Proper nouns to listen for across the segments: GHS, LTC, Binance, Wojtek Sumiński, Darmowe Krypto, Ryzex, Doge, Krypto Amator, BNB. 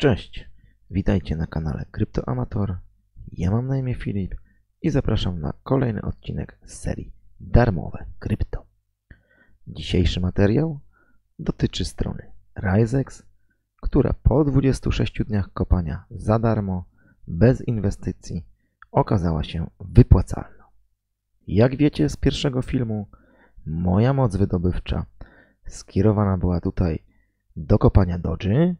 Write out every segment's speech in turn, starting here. Cześć, witajcie na kanale Krypto Amator. Ja mam na imię Filip i zapraszam na kolejny odcinek z serii Darmowe Krypto. Dzisiejszy materiał dotyczy strony Ryzex, która po 26 dniach kopania za darmo, bez inwestycji, okazała się wypłacalna. Jak wiecie z pierwszego filmu, moja moc wydobywcza skierowana była tutaj do kopania Doge'y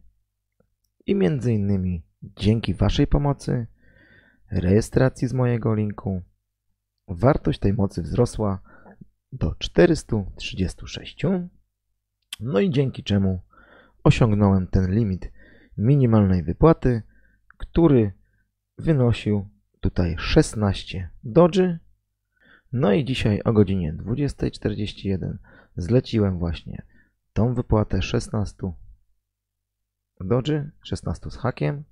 i między innymi dzięki waszej pomocy, rejestracji z mojego linku, wartość tej mocy wzrosła do 436, no i dzięki czemu osiągnąłem ten limit minimalnej wypłaty, który wynosił tutaj 16 Doge'y. No i dzisiaj o godzinie 20:41 zleciłem właśnie tą wypłatę 16 Doge'y, 16 z hakiem.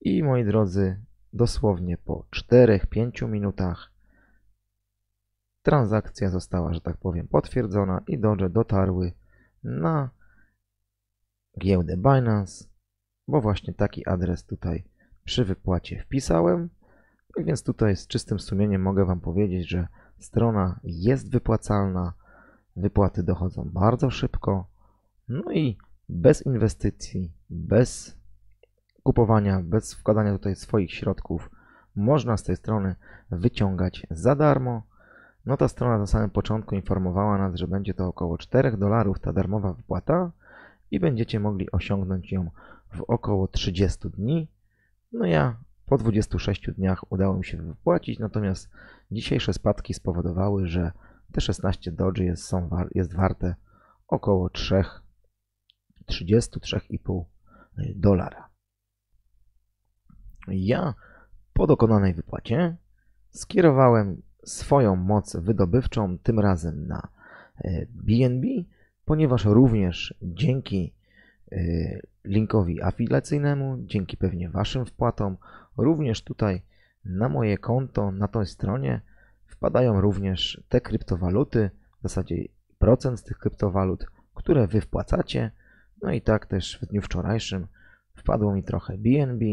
I moi drodzy, dosłownie po 4-5 minutach transakcja została, że tak powiem, potwierdzona i Doge'y dotarły na giełdę Binance, bo właśnie taki adres tutaj przy wypłacie wpisałem. Tak więc tutaj z czystym sumieniem mogę wam powiedzieć, że strona jest wypłacalna, wypłaty dochodzą bardzo szybko, no i bez inwestycji, bez kupowania, bez wkładania tutaj swoich środków można z tej strony wyciągać za darmo. No ta strona na samym początku informowała nas, że będzie to około $4 ta darmowa wypłata i będziecie mogli osiągnąć ją w około 30 dni. No ja po 26 dniach udało mi się wypłacić, natomiast dzisiejsze spadki spowodowały, że te 16 Doge'y jest warte około 3,5 dolara. Ja po dokonanej wypłacie skierowałem swoją moc wydobywczą tym razem na BNB, ponieważ również dzięki linkowi afiliacyjnemu, dzięki pewnie waszym wpłatom, również tutaj na moje konto, na tej stronie wpadają również te kryptowaluty, w zasadzie procent z tych kryptowalut, które wy wpłacacie. No i tak też w dniu wczorajszym wpadło mi trochę BNB,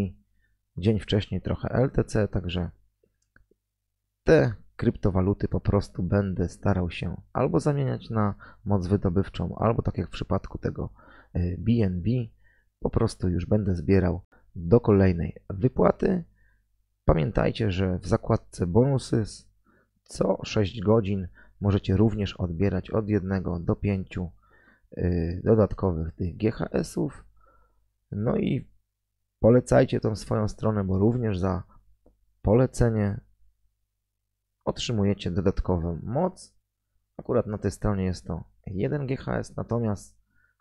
dzień wcześniej trochę LTC, także te kryptowaluty po prostu będę starał się albo zamieniać na moc wydobywczą, albo tak jak w przypadku tego BNB, po prostu już będę zbierał do kolejnej wypłaty. Pamiętajcie, że w zakładce bonusy co 6 godzin możecie również odbierać od 1 do 5 dodatkowych tych GHS-ów. No i polecajcie tą swoją stronę, bo również za polecenie otrzymujecie dodatkową moc. Akurat na tej stronie jest to 1 GHS, natomiast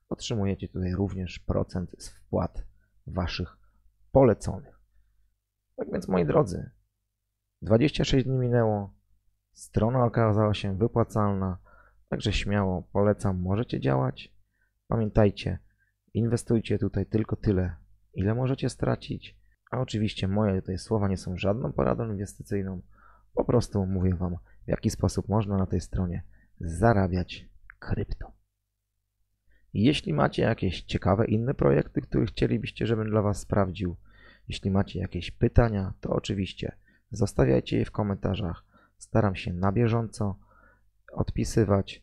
otrzymujecie tutaj również procent z wpłat waszych poleconych. Tak więc moi drodzy, 26 dni minęło, strona okazała się wypłacalna, także śmiało polecam, możecie działać. Pamiętajcie, inwestujcie tutaj tylko tyle, ile możecie stracić, a oczywiście moje tutaj słowa nie są żadną poradą inwestycyjną, po prostu mówię wam, w jaki sposób można na tej stronie zarabiać krypto. Jeśli macie jakieś ciekawe inne projekty, których chcielibyście, żebym dla was sprawdził, jeśli macie jakieś pytania, to oczywiście zostawiajcie je w komentarzach. Staram się na bieżąco odpisywać.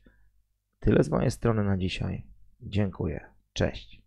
Tyle z mojej strony na dzisiaj. Dziękuję. Cześć.